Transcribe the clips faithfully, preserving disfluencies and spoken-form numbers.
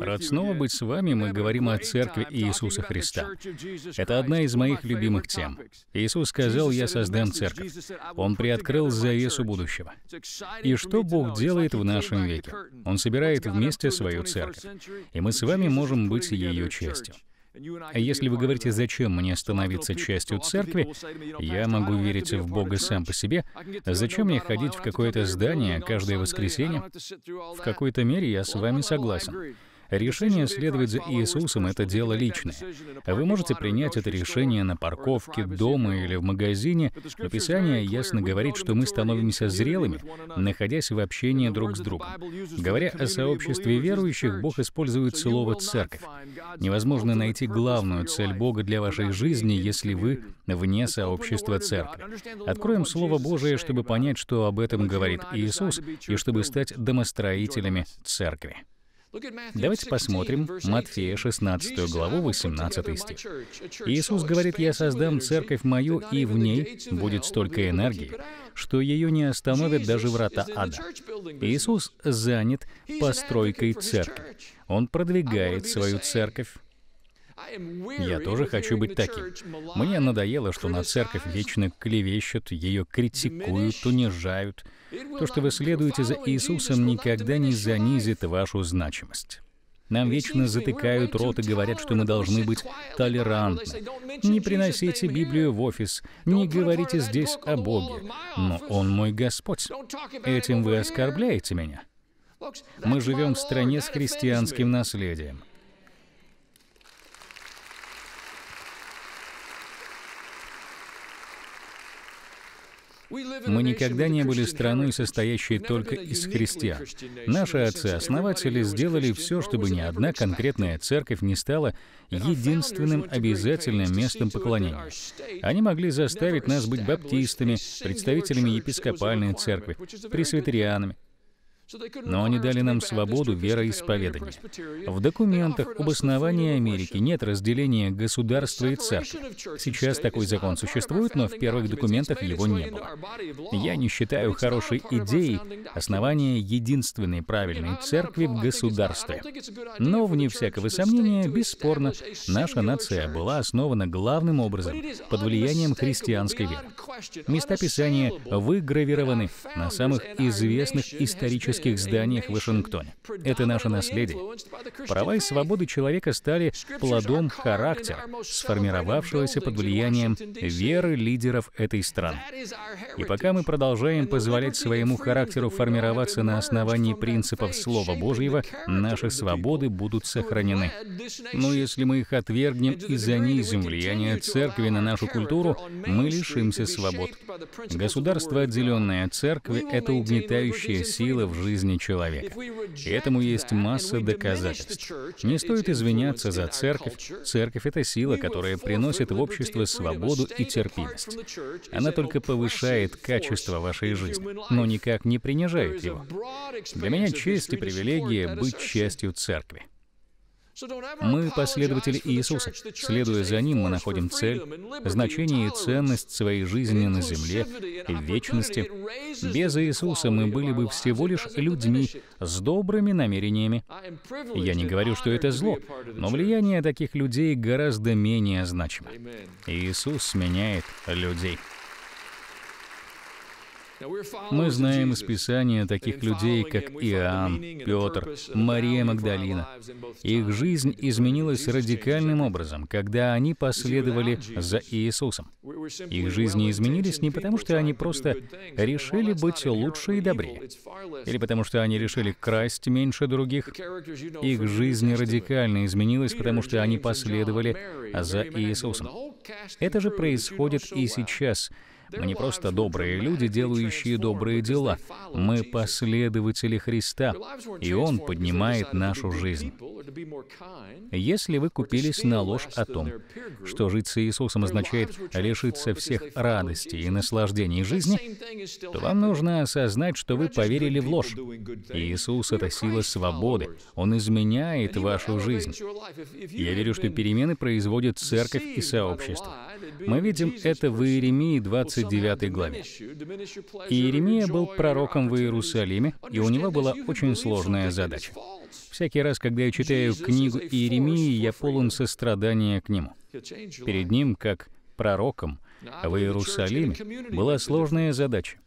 Рад снова быть с вами. Мы говорим о Церкви Иисуса Христа. Это одна из моих любимых тем. Иисус сказал: «Я создам Церковь». Он приоткрыл завесу будущего. И что Бог делает в нашем веке? Он собирает вместе свою Церковь. И мы с вами можем быть ее частью. А если вы говорите, зачем мне становиться частью церкви, я могу верить в Бога сам по себе, зачем мне ходить в какое-то здание каждое воскресенье? В какой-то мере я с вами согласен. Решение следовать за Иисусом — это дело личное. Вы можете принять это решение на парковке, дома или в магазине, но Писание ясно говорит, что мы становимся зрелыми, находясь в общении друг с другом. Говоря о сообществе верующих, Бог использует слово «церковь». Невозможно найти главную цель Бога для вашей жизни, если вы вне сообщества церкви. Откроем Слово Божие, чтобы понять, что об этом говорит Иисус, и чтобы стать домостроителями церкви. Давайте посмотрим Матфея шестнадцатую главу, восемнадцатый стих. Иисус говорит: «Я создам церковь мою, и в ней будет столько энергии, что ее не остановят даже врата ада». Иисус занят постройкой церкви. Он продвигает свою церковь. Я тоже хочу быть таким. Мне надоело, что на церковь вечно клевещут, ее критикуют, унижают. То, что вы следуете за Иисусом, никогда не занизит вашу значимость. Нам вечно затыкают рот и говорят, что мы должны быть толерантны. Не приносите Библию в офис, не говорите здесь о Боге. Но Он мой Господь. Этим вы оскорбляете меня. Мы живем в стране с христианским наследием. Мы никогда не были страной, состоящей только из христиан. Наши отцы-основатели сделали все, чтобы ни одна конкретная церковь не стала единственным обязательным местом поклонения. Они могли заставить нас быть баптистами, представителями епископальной церкви, пресвитерианами. Но они дали нам свободу вероисповедания. В документах об основании Америки нет разделения государства и церкви. Сейчас такой закон существует, но в первых документах его не было. Я не считаю хорошей идеей основания единственной правильной церкви в государстве. Но, вне всякого сомнения, бесспорно, наша нация была основана главным образом под влиянием христианской веры. Места Писания выгравированы на самых известных исторических зданиях в Вашингтоне. Это наше наследие. Права и свободы человека стали плодом характера, сформировавшегося под влиянием веры лидеров этой страны. И пока мы продолжаем позволять своему характеру формироваться на основании принципов Слова Божьего, наши свободы будут сохранены. Но если мы их отвергнем и занизим влияние церкви на нашу культуру, мы лишимся свобод. Государство, отделенное от церкви, — это угнетающая сила в жизни. жизни человека. И этому есть масса доказательств. Не стоит извиняться за церковь. Церковь — это сила, которая приносит в общество свободу и терпимость. Она только повышает качество вашей жизни, но никак не принижает его. Для меня честь и привилегия быть частью церкви. Мы последователи Иисуса. Следуя за Ним, мы находим цель, значение и ценность своей жизни на земле и в вечности. Без Иисуса мы были бы всего лишь людьми с добрыми намерениями. Я не говорю, что это зло, но влияние таких людей гораздо менее значимо. Иисус меняет людей. Мы знаем из Писания таких людей, как Иоанн, Петр, Мария Магдалина. Их жизнь изменилась радикальным образом, когда они последовали за Иисусом. Их жизни изменились не потому, что они просто решили быть лучше и добрее, или потому, что они решили красть меньше других. Их жизнь радикально изменилась, потому что они последовали за Иисусом. Это же происходит и сейчас. Мы не просто добрые люди, делающие добрые дела. Мы последователи Христа, и Он поднимает нашу жизнь. Если вы купились на ложь о том, что жить с Иисусом означает лишиться всех радостей и наслаждений жизни, то вам нужно осознать, что вы поверили в ложь. Иисус — это сила свободы. Он изменяет вашу жизнь. Я верю, что перемены производят церковь и сообщество. Мы видим это в Иеремии двадцать тридцать девятой главе. Иеремия был пророком в Иерусалиме, и у него была очень сложная задача. Всякий раз, когда я читаю книгу Иеремии, я полон сострадания к нему. Перед ним, как пророком в Иерусалиме, была сложная задача.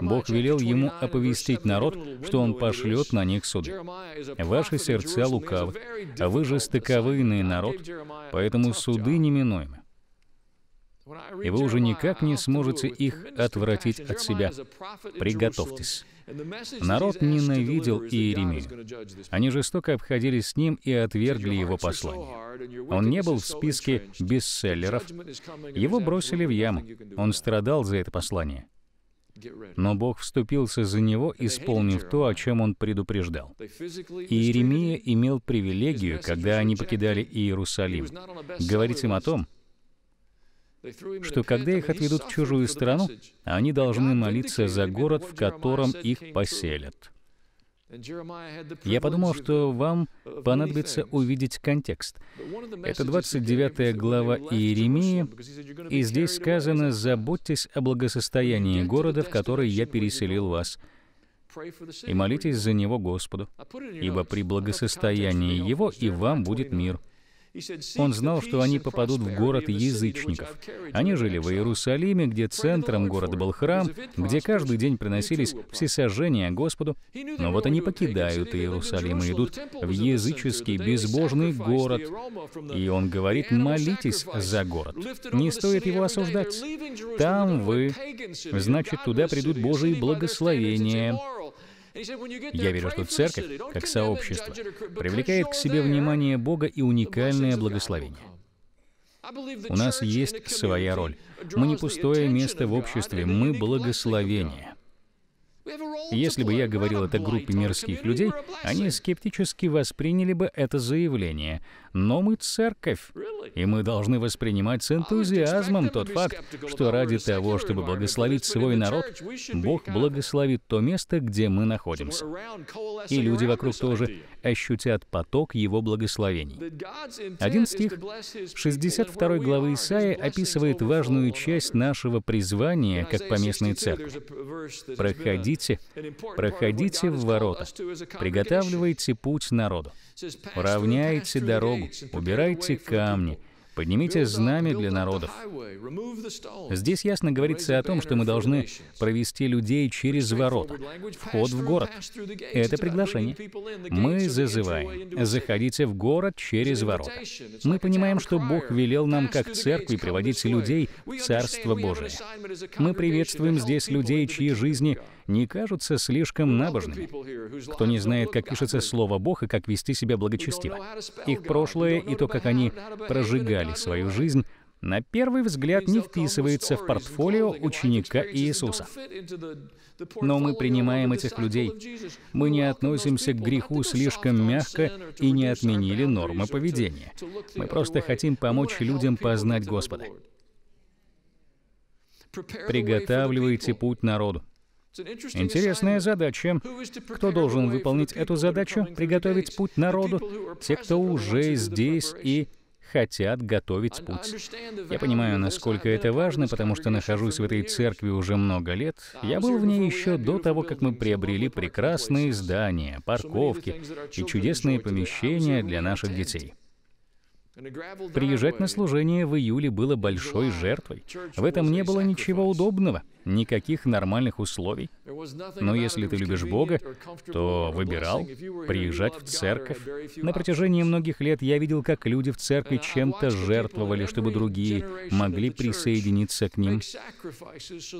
Бог велел ему оповестить народ, что он пошлет на них суды. «Ваши сердца лукавы, а вы жестоковыйный народ, поэтому суды неминуемы. И вы уже никак не сможете их отвратить от себя. Приготовьтесь». Народ ненавидел Иеремию. Они жестоко обходились с ним и отвергли его послание. Он не был в списке бестселлеров. Его бросили в яму. Он страдал за это послание. Но Бог вступился за него, исполнив то, о чем он предупреждал. Иеремия имел привилегию, когда они покидали Иерусалим, говорить им о том, что когда их отведут в чужую страну, они должны молиться за город, в котором их поселят. Я подумал, что вам понадобится увидеть контекст. Это двадцать девятая глава Иеремии, и здесь сказано: «Заботьтесь о благосостоянии города, в который я переселил вас, и молитесь за него Господу, ибо при благосостоянии его и вам будет мир». Он знал, что они попадут в город язычников. Они жили в Иерусалиме, где центром города был храм, где каждый день приносились всесожжения Господу. Но вот они покидают Иерусалим и идут в языческий безбожный город. И он говорит: молитесь за город. Не стоит его осуждать. Там вы, значит, туда придут Божьи благословения. Я верю, что церковь, как сообщество, привлекает к себе внимание Бога и уникальное благословение. У нас есть своя роль. Мы не пустое место в обществе, мы благословение. Если бы я говорил это группе мирских людей, они скептически восприняли бы это заявление. Но мы церковь, и мы должны воспринимать с энтузиазмом тот факт, что ради того, чтобы благословить свой народ, Бог благословит то место, где мы находимся. И люди вокруг тоже ощутят поток Его благословений. Один стих шестьдесят второй главы Исаии описывает важную часть нашего призвания как поместной церкви. «Проходите Проходите в ворота, приготавливайте путь народу, уравняйте дорогу, убирайте камни, поднимите знамя для народов». Здесь ясно говорится о том, что мы должны провести людей через ворота, вход в город. Это приглашение. Мы зазываем: заходите в город через ворота. Мы понимаем, что Бог велел нам, как церкви, приводить людей в Царство Божие. Мы приветствуем здесь людей, чьи жизни не кажутся слишком набожными, кто не знает, как пишется слово Бог и как вести себя благочестиво. Их прошлое и то, как они прожигали свою жизнь, на первый взгляд не вписывается в портфолио ученика Иисуса. Но мы принимаем этих людей. Мы не относимся к греху слишком мягко и не отменили нормы поведения. Мы просто хотим помочь людям познать Господа. Приготавливайте путь народу. Интересная задача. Кто должен выполнить эту задачу? Приготовить путь народу? Те, кто уже здесь и хотят готовить путь. Я понимаю, насколько это важно, потому что нахожусь в этой церкви уже много лет. Я был в ней еще до того, как мы приобрели прекрасные здания, парковки и чудесные помещения для наших детей. Приезжать на служение в июле было большой жертвой. В этом не было ничего удобного, никаких нормальных условий. Но если ты любишь Бога, то выбирал приезжать в церковь. На протяжении многих лет я видел, как люди в церкви чем-то жертвовали, чтобы другие могли присоединиться к ним.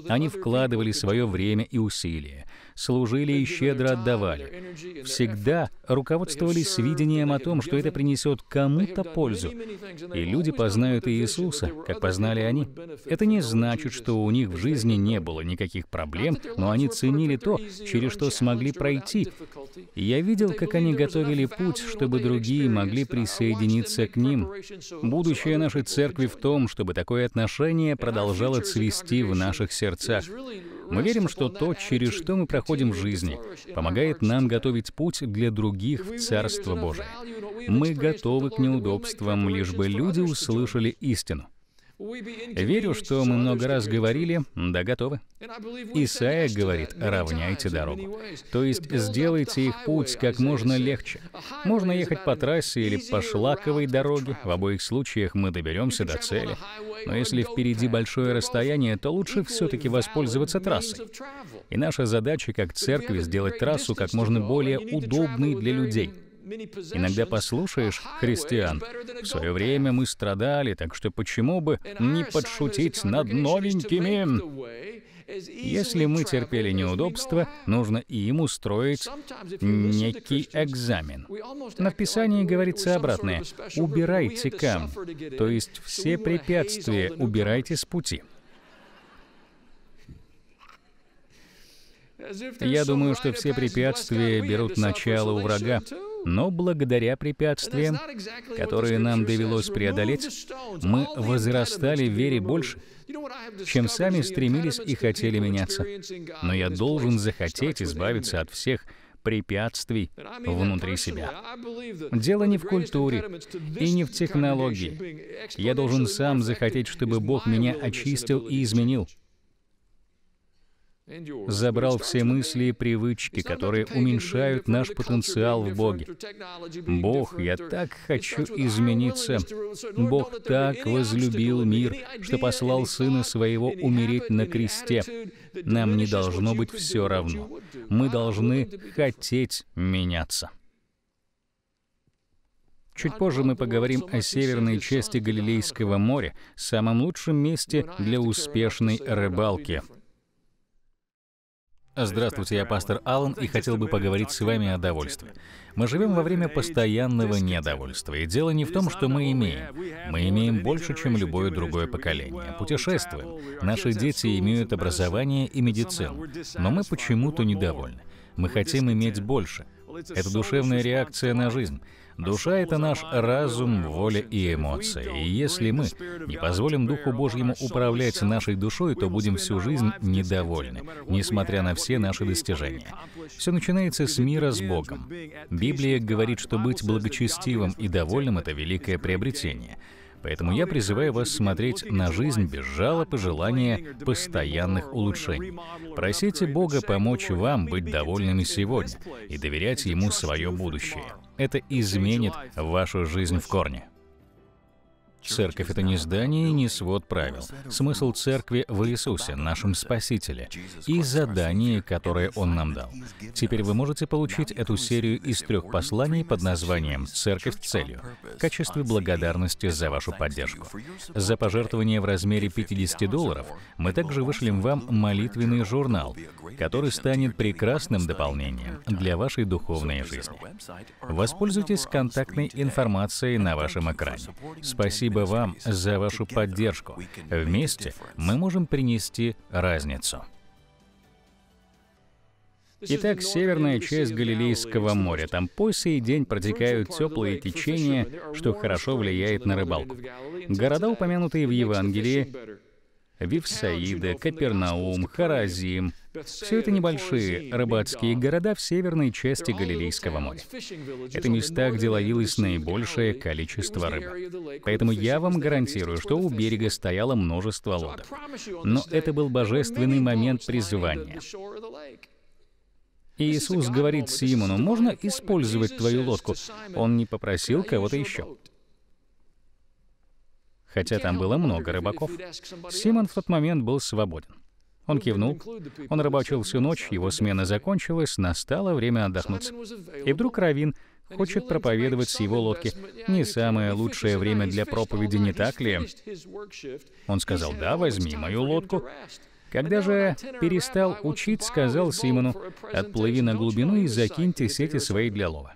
Они вкладывали свое время и усилия, служили и щедро отдавали. Всегда руководствовались видением о том, что это принесет кому-то пользу. И люди познают Иисуса, как познали они. Это не значит, что у них в жизни не было никаких проблем, но они ценили то, через что смогли пройти. И я видел, как они готовили путь, чтобы другие могли присоединиться к ним. Будущее нашей церкви в том, чтобы такое отношение продолжало цвести в наших сердцах. Мы верим, что то, через что мы проходим в жизни, помогает нам готовить путь для других в Царство Божие. Мы готовы к неудобствам, лишь бы люди услышали истину. Верю, что мы много раз говорили, да, готовы. Исаия говорит, равняйте дорогу. То есть сделайте их путь как можно легче. Можно ехать по трассе или по шлаковой дороге. В обоих случаях мы доберемся до цели. Но если впереди большое расстояние, то лучше все-таки воспользоваться трассой. И наша задача как церкви сделать трассу как можно более удобной для людей. Иногда послушаешь христиан. В свое время мы страдали, так что почему бы не подшутить над новенькими? Если мы терпели неудобства, нужно им устроить некий экзамен. Но в Писании говорится обратное. Убирайте камни, то есть все препятствия убирайте с пути. Я думаю, что все препятствия берут начало у врага, но благодаря препятствиям, которые нам довелось преодолеть, мы возрастали в вере больше, чем сами стремились и хотели меняться. Но я должен захотеть избавиться от всех препятствий внутри себя. Дело не в культуре и не в технологии. Я должен сам захотеть, чтобы Бог меня очистил и изменил. Забрал все мысли и привычки, которые уменьшают наш потенциал в Боге. Бог, я так хочу измениться. Бог так возлюбил мир, что послал Сына Своего умереть на кресте. Нам не должно быть все равно. Мы должны хотеть меняться. Чуть позже мы поговорим о северной части Галилейского моря, самом лучшем месте для успешной рыбалки. Здравствуйте, я пастор Аллен, и хотел бы поговорить с вами о довольстве. Мы живем во время постоянного недовольства, и дело не в том, что мы имеем. Мы имеем больше, чем любое другое поколение. Путешествуем. Наши дети имеют образование и медицину, но мы почему-то недовольны. Мы хотим иметь больше. Это душевная реакция на жизнь. Душа — это наш разум, воля и эмоции. И если мы не позволим Духу Божьему управлять нашей душой, то будем всю жизнь недовольны, несмотря на все наши достижения. Все начинается с мира с Богом. Библия говорит, что быть благочестивым и довольным — это великое приобретение. Поэтому я призываю вас смотреть на жизнь без жалоб и желания постоянных улучшений. Просите Бога помочь вам быть довольными сегодня и доверять Ему свое будущее. Это изменит вашу жизнь в корне. Церковь — это не здание и не свод правил. Смысл церкви в Иисусе, нашем Спасителе, и задание, которое Он нам дал. Теперь вы можете получить эту серию из трех посланий под названием «Церковь с целью» в качестве благодарности за вашу поддержку. За пожертвование в размере пятидесяти долларов мы также вышлем вам молитвенный журнал, который станет прекрасным дополнением для вашей духовной жизни. Воспользуйтесь контактной информацией на вашем экране. Спасибо вам за вашу поддержку. Вместе мы можем принести разницу. Итак, северная часть Галилейского моря. Там по сей день протекают теплые течения, что хорошо влияет на рыбалку. Города, упомянутые в Евангелии, Вифсаида, Капернаум, Хоразим. Все это небольшие рыбацкие города в северной части Галилейского моря. Это места, где ловилось наибольшее количество рыбы. Поэтому я вам гарантирую, что у берега стояло множество лодок. Но это был божественный момент призвания. И Иисус говорит Симону, можно использовать твою лодку? Он не попросил кого-то еще. Хотя там было много рыбаков. Симон в тот момент был свободен. Он кивнул, он рыбачил всю ночь, его смена закончилась, настало время отдохнуть. И вдруг раввин хочет проповедовать с его лодки. Не самое лучшее время для проповеди, не так ли? Он сказал, да, возьми мою лодку. Когда же перестал учить, сказал Симону, отплыви на глубину и закиньте сети свои для лова.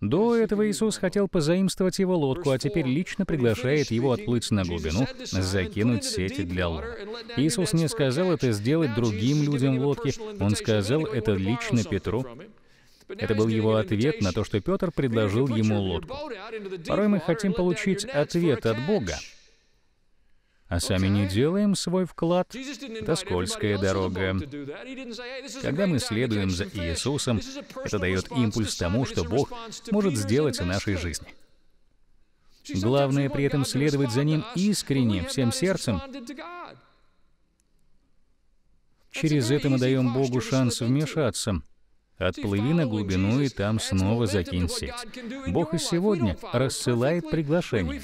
До этого Иисус хотел позаимствовать его лодку, а теперь лично приглашает его отплыть на глубину, закинуть сети для лова. Иисус не сказал это сделать другим людям в лодке, Он сказал это лично Петру. Это был его ответ на то, что Петр предложил ему лодку. Порой мы хотим получить ответ от Бога, а сами не делаем свой вклад. Это скользкая дорога. Когда мы следуем за Иисусом, это дает импульс тому, что Бог может сделать в нашей жизни. Главное при этом следовать за Ним искренне, всем сердцем. Через это мы даем Богу шанс вмешаться. Отплыви на глубину, и там снова закинь сеть. Бог и сегодня рассылает приглашение.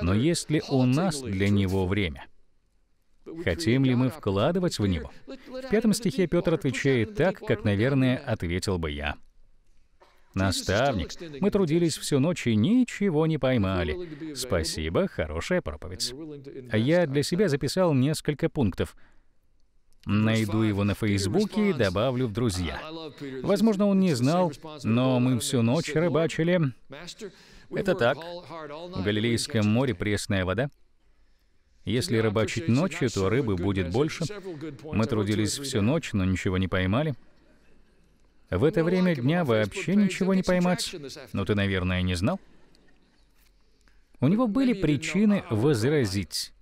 Но есть ли у нас для Него время? Хотим ли мы вкладывать в Него? В пятом стихе Петр отвечает так, как, наверное, ответил бы я. «Наставник, мы трудились всю ночь и ничего не поймали. Спасибо, хорошая проповедь». А я для себя записал несколько пунктов. Найду его на Фейсбуке и добавлю в друзья. Возможно, он не знал, но мы всю ночь рыбачили. Это так. В Галилейском море пресная вода. Если рыбачить ночью, то рыбы будет больше. Мы трудились всю ночь, но ничего не поймали. В это время дня вообще ничего не поймать. Но ты, наверное, не знал. У него были причины возразить.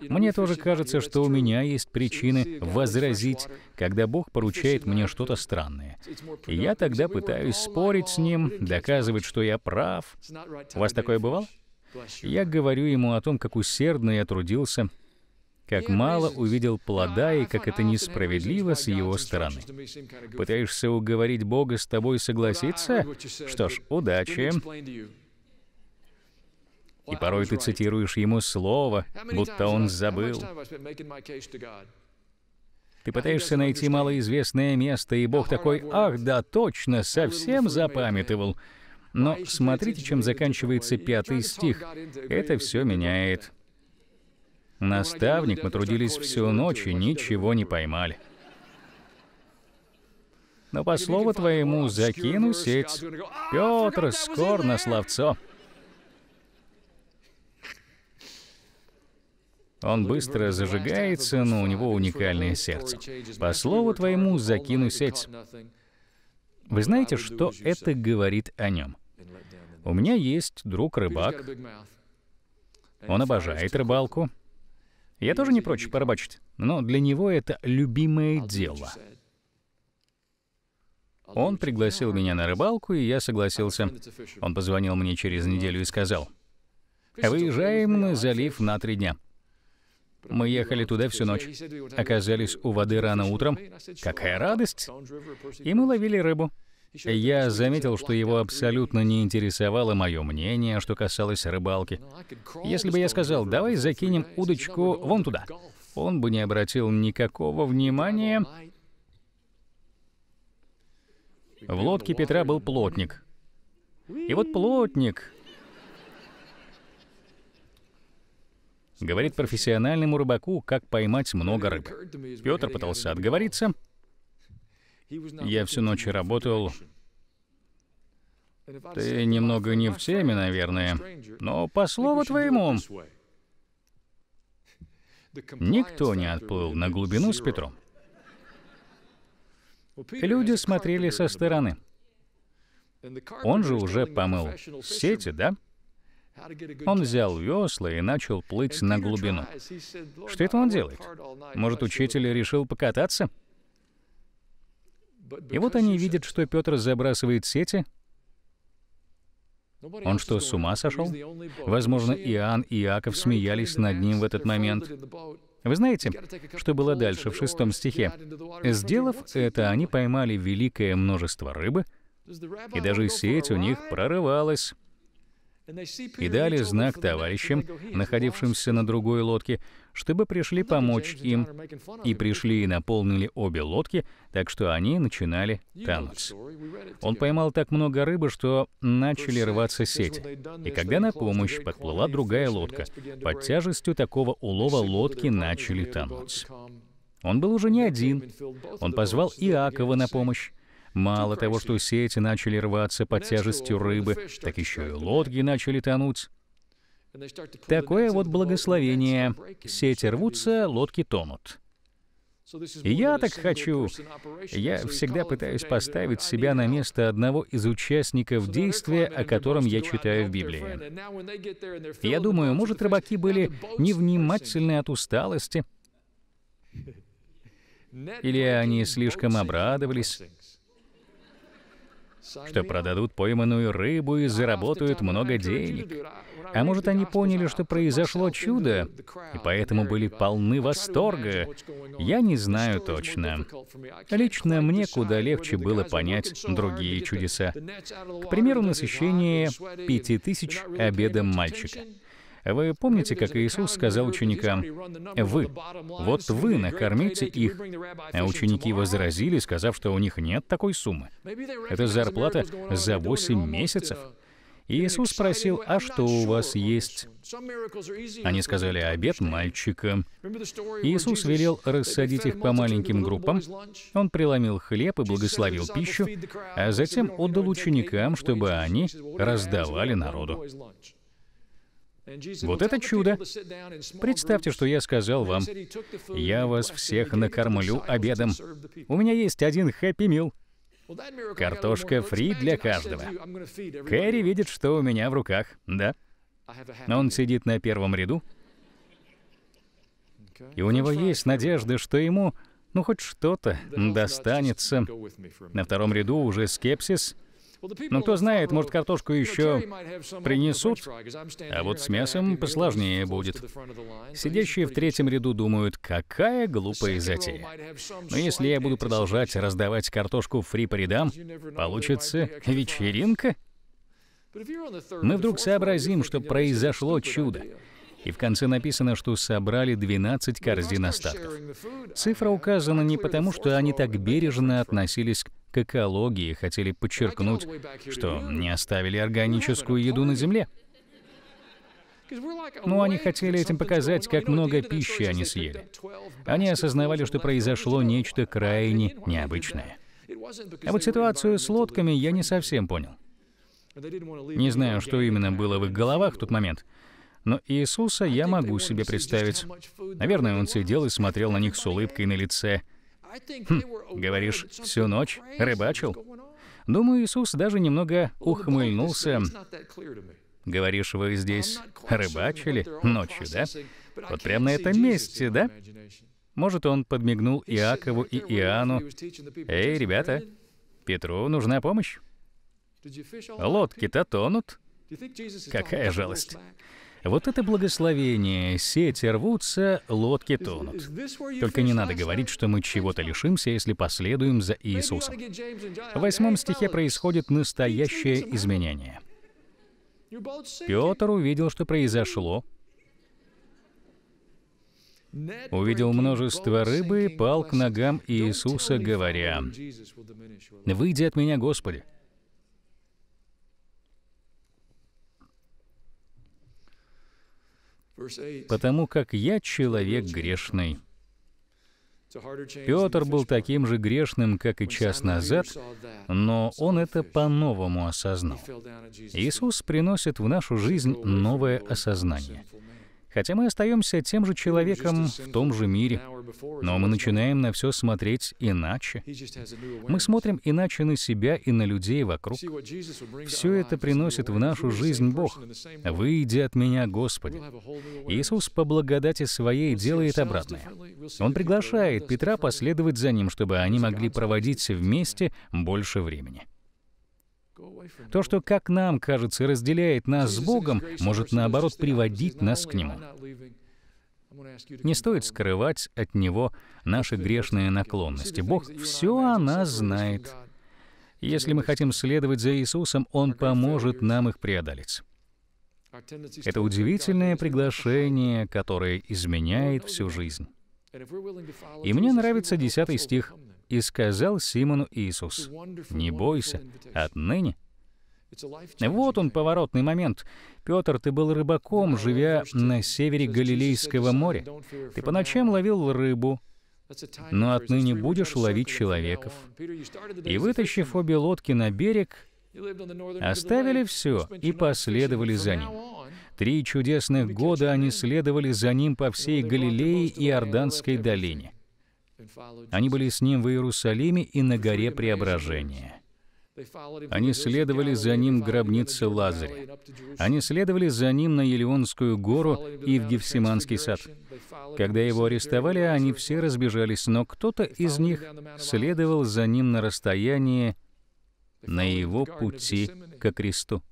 Мне тоже кажется, что у меня есть причины возразить, когда Бог поручает мне что-то странное. И я тогда пытаюсь спорить с Ним, доказывать, что я прав. У вас такое бывало? Я говорю Ему о том, как усердно я трудился, как мало увидел плода и как это несправедливо с Его стороны. Пытаешься уговорить Бога с тобой согласиться? Что ж, удачи. И порой ты цитируешь Ему слово, будто Он забыл. Ты пытаешься найти малоизвестное место, и Бог такой: «Ах, да, точно, совсем запамятовал». Но смотрите, чем заканчивается пятый стих. Это все меняет. «Наставник, мы трудились всю ночь и ничего не поймали. Но по слову твоему закину сеть». Петр скор на словцо. Он быстро зажигается, но у него уникальное сердце. «По слову твоему закину сеть». Вы знаете, что это говорит о нем? У меня есть друг-рыбак. Он обожает рыбалку. Я тоже не прочь порыбачить, но для него это любимое дело. Он пригласил меня на рыбалку, и я согласился. Он позвонил мне через неделю и сказал: «Выезжаем на залив на три дня». Мы ехали туда всю ночь, оказались у воды рано утром. Какая радость! И мы ловили рыбу. Я заметил, что его абсолютно не интересовало мое мнение, что касалось рыбалки. Если бы я сказал: «Давай закинем удочку вон туда», он бы не обратил никакого внимания. В лодке Петра был плотник. И вот плотник говорит профессиональному рыбаку, как поймать много рыб. Петр пытался отговориться. «Я всю ночь работал. Ты немного не в теме, наверное, но по слову твоему». Никто не отплыл на глубину с Петром. Люди смотрели со стороны. Он же уже помыл сети, да? Он взял весла и начал плыть на глубину. Что это он делает? Может, учитель решил покататься? И вот они видят, что Петр забрасывает сети. Он что, с ума сошел? Возможно, Иоанн и Иаков смеялись над ним в этот момент. Вы знаете, что было дальше в шестом стихе? «Сделав это, они поймали великое множество рыбы, и даже сеть у них прорывалась». И дали знак товарищам, находившимся на другой лодке, чтобы пришли помочь им. И пришли и наполнили обе лодки, так что они начинали тонуть. Он поймал так много рыбы, что начали рваться сети. И когда на помощь подплыла другая лодка, под тяжестью такого улова лодки начали тонуть. Он был уже не один. Он позвал Иакова на помощь. Мало того, что сети начали рваться под тяжестью рыбы, так еще и лодки начали тонуть. Такое вот благословение. Сети рвутся, лодки тонут. И я так хочу. Я всегда пытаюсь поставить себя на место одного из участников действия, о котором я читаю в Библии. Я думаю, может, рыбаки были невнимательны от усталости, или они слишком обрадовались. что продадут пойманную рыбу и заработают много денег. А может, они поняли, что произошло чудо, и поэтому были полны восторга? Я не знаю точно. Лично мне куда легче было понять другие чудеса. К примеру, насыщение пяти тысяч обедом мальчика. Вы помните, как Иисус сказал ученикам: «Вы, вот вы накормите их». А ученики возразили, сказав, что у них нет такой суммы. Это зарплата за восемь месяцев. Иисус спросил: «А что у вас есть?» Они сказали: «Обед мальчика». Иисус велел рассадить их по маленьким группам. Он преломил хлеб и благословил пищу, а затем отдал ученикам, чтобы они раздавали народу. Вот это чудо! Представьте, что я сказал вам: «Я вас всех накормлю обедом. У меня есть один хэппи-мил. Картошка фри для каждого». Кэрри видит, что у меня в руках, да? Он сидит на первом ряду, и у него есть надежда, что ему, ну, хоть что-то достанется. На втором ряду уже скепсис. Но кто знает, может, картошку еще принесут, а вот с мясом посложнее будет. Сидящие в третьем ряду думают: какая глупая затея. Но если я буду продолжать раздавать картошку фри по рядам, получится вечеринка. Мы вдруг сообразим, что произошло чудо. И в конце написано, что собрали двенадцать корзин остатков. Цифра указана не потому, что они так бережно относились к к экологии, хотели подчеркнуть, что не оставили органическую еду на земле. Но они хотели этим показать, как много пищи они съели. Они осознавали, что произошло нечто крайне необычное. А вот ситуацию с лодками я не совсем понял. Не знаю, что именно было в их головах в тот момент, но Иисуса я могу себе представить. Наверное, он сидел и смотрел на них с улыбкой на лице. Хм, говоришь, всю ночь рыбачил? Думаю, Иисус даже немного ухмыльнулся. Говоришь, вы здесь рыбачили ночью, да? Вот прямо на этом месте, да? Может, он подмигнул Иакову и Иоанну: «Эй, ребята, Петру нужна помощь. Лодки-то тонут». Какая жалость. Вот это благословение. Сети рвутся, лодки тонут. Только не надо говорить, что мы чего-то лишимся, если последуем за Иисусом. В восьмом стихе происходит настоящее изменение. Петр увидел, что произошло. Увидел множество рыбы и пал к ногам Иисуса, говоря: «Выйди от меня, Господи». «Потому как я человек грешный». Петр был таким же грешным, как и час назад, но он это по-новому осознал. Иисус приносит в нашу жизнь новое осознание. Хотя мы остаемся тем же человеком в том же мире, но мы начинаем на все смотреть иначе. Мы смотрим иначе на себя и на людей вокруг. Все это приносит в нашу жизнь Бог. «Выйди от меня, Господи». Иисус по благодати своей делает обратное. Он приглашает Петра последовать за ним, чтобы они могли проводить вместе больше времени. То, что, как нам кажется, разделяет нас с Богом, может, наоборот, приводить нас к Нему. Не стоит скрывать от Него наши грешные наклонности. Бог все о нас знает. Если мы хотим следовать за Иисусом, Он поможет нам их преодолеть. Это удивительное приглашение, которое изменяет всю жизнь. И мне нравится десятый стих. «И сказал Симону Иисус: „Не бойся, отныне“». Вот он, поворотный момент. Петр, ты был рыбаком, живя на севере Галилейского моря. Ты по ночам ловил рыбу, но отныне будешь ловить человеков. И, вытащив обе лодки на берег, оставили все и последовали за ним. Три чудесных года они следовали за ним по всей Галилее и Иорданской долине. Они были с ним в Иерусалиме и на горе Преображения. Они следовали за ним к гробнице Лазаря. Они следовали за ним на Елеонскую гору и в Гефсиманский сад. Когда его арестовали, они все разбежались, но кто-то из них следовал за ним на расстоянии на его пути ко кресту.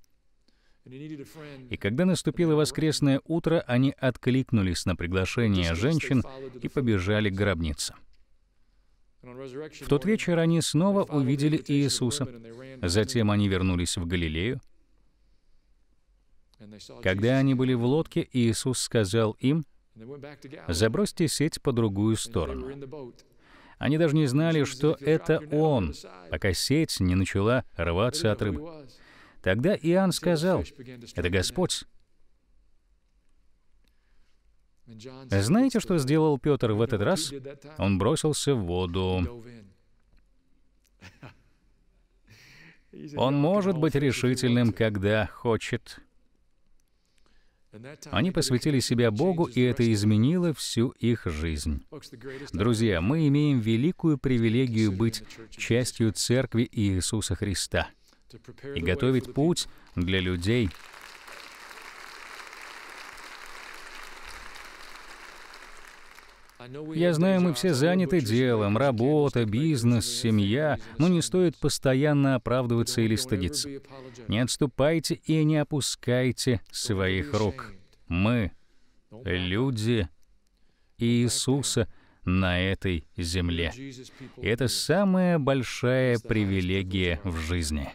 И когда наступило воскресное утро, они откликнулись на приглашение женщин и побежали к гробнице. В тот вечер они снова увидели Иисуса. Затем они вернулись в Галилею. Когда они были в лодке, Иисус сказал им: «Забросьте сеть по другую сторону». Они даже не знали, что это Он, пока сеть не начала рваться от рыбы. Тогда Иоанн сказал: «Это Господь». Знаете, что сделал Петр в этот раз? Он бросился в воду. Он может быть решительным, когда хочет. Они посвятили себя Богу, и это изменило всю их жизнь. Друзья, мы имеем великую привилегию быть частью Церкви Иисуса Христа и готовить путь для людей. Я знаю, мы все заняты делом, работа, бизнес, семья, но не стоит постоянно оправдываться или стыдиться. Не отступайте и не опускайте своих рук. Мы — люди Иисуса на этой земле. И это самая большая привилегия в жизни.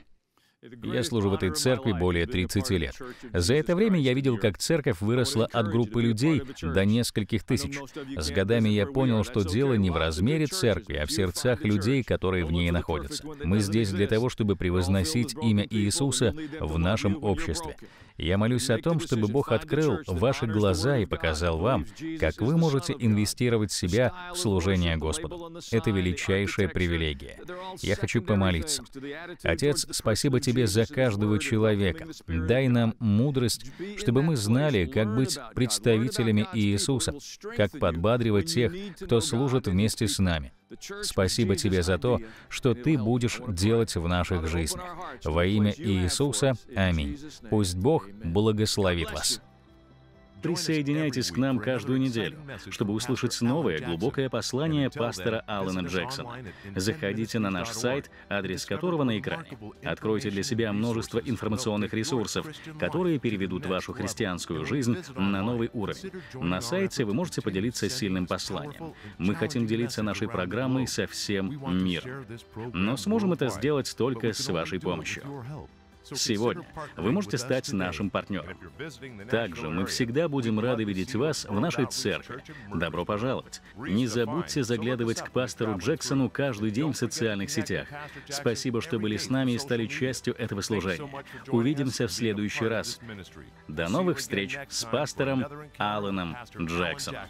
Я служу в этой церкви более тридцати лет. За это время я видел, как церковь выросла от группы людей до нескольких тысяч. С годами я понял, что дело не в размере церкви, а в сердцах людей, которые в ней находятся. Мы здесь для того, чтобы превозносить имя Иисуса в нашем обществе. Я молюсь о том, чтобы Бог открыл ваши глаза и показал вам, как вы можете инвестировать себя в служение Господу. Это величайшая привилегия. Я хочу помолиться. Отец, спасибо Тебе за каждого человека. Дай нам мудрость, чтобы мы знали, как быть представителями Иисуса, как подбадривать тех, кто служит вместе с нами. Спасибо Тебе за то, что Ты будешь делать в наших жизнях. Во имя Иисуса. Аминь. Пусть Бог благословит вас. Присоединяйтесь к нам каждую неделю, чтобы услышать новое глубокое послание пастора Аллена Джексона. Заходите на наш сайт, адрес которого на экране. Откройте для себя множество информационных ресурсов, которые переведут вашу христианскую жизнь на новый уровень. На сайте вы можете поделиться сильным посланием. Мы хотим делиться нашей программой со всем миром. Но сможем это сделать только с вашей помощью. Сегодня вы можете стать нашим партнером. Также мы всегда будем рады видеть вас в нашей церкви. Добро пожаловать! Не забудьте заглядывать к пастору Джексону каждый день в социальных сетях. Спасибо, что были с нами и стали частью этого служения. Увидимся в следующий раз. До новых встреч с пастором Алленом Джексоном.